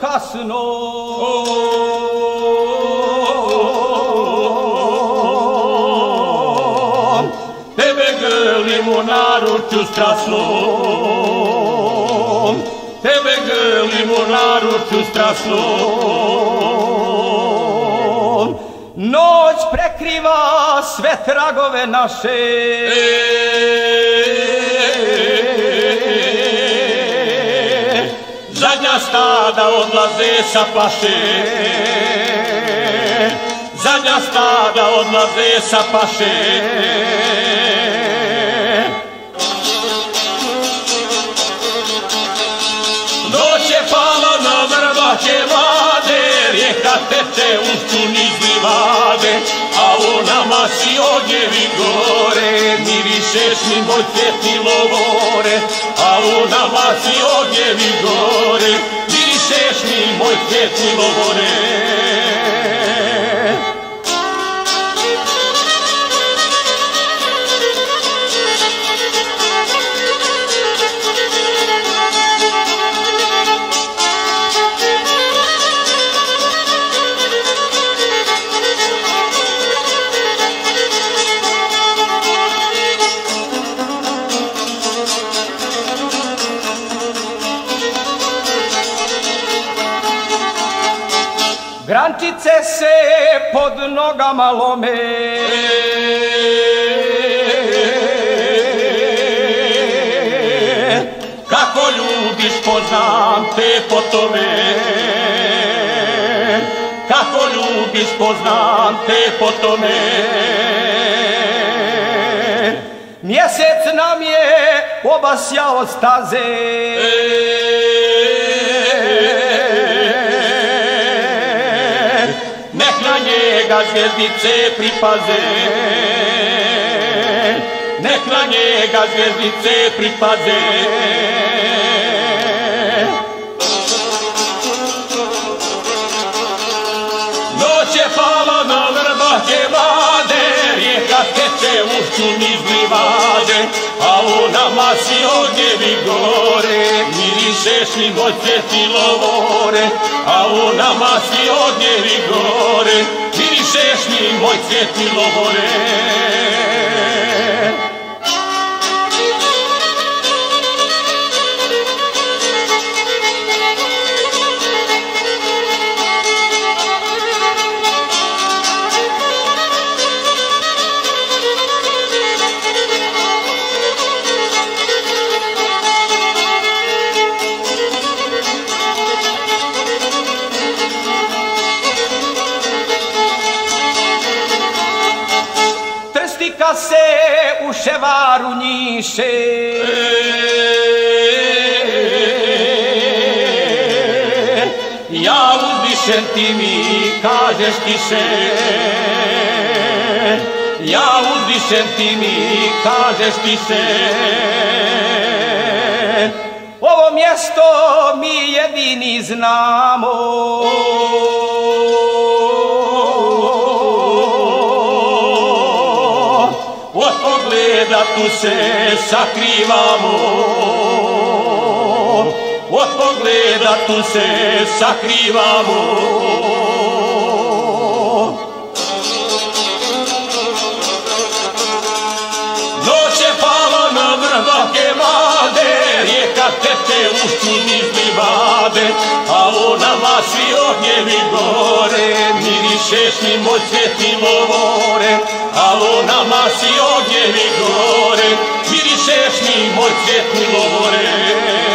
casă nouă. Pe begă limonarul ciustraslon, pe begă limonarul ciustraslon, noć prekriva sve tragove naše. Zadnja stada odlaze sa paše, zadnja stada odlaze sa paše. Noć je pala na vrbače vade, rijeka teče ušću niz livade, a o nama si odjevi gore, ni višeš ni moj cvjetni lovore, a o nama si odjevi gore, ni višeš ni moj cvjetni lovore. Grančice se pod nogama lome, kako ljubiš poznam te po tome, kako ljubiš poznam te po tome. Mjesec nam je obasjao staze, nek na njega zvjezdice pripaze, nek na njega zvjezdice pripaze. Noć je pala na vrbače vade, rijeka teče ušću niz livade, a u nama si odjevi gore, mirišeš li moj cvjetni lovore, a u nama si odjevi gore, mirišeš mi moj cvjetni lovore. U ševaru njiše, ja uzdišem ti mi kažeš tiše, ja uzdišem ti mi kažeš tiše. Ovo mjesto mi jedini znamo, da tu se sakrivamo, od pogleda tu se sakrivamo. Noć je pala na vrbače vade, rijeka teče ušću niz livade, a o nama svi ognjevi gore, mirišeš mi moj cvjetni lovore, a o nama si ognjevi gore, mirišeš mi moj cvjetni lovore.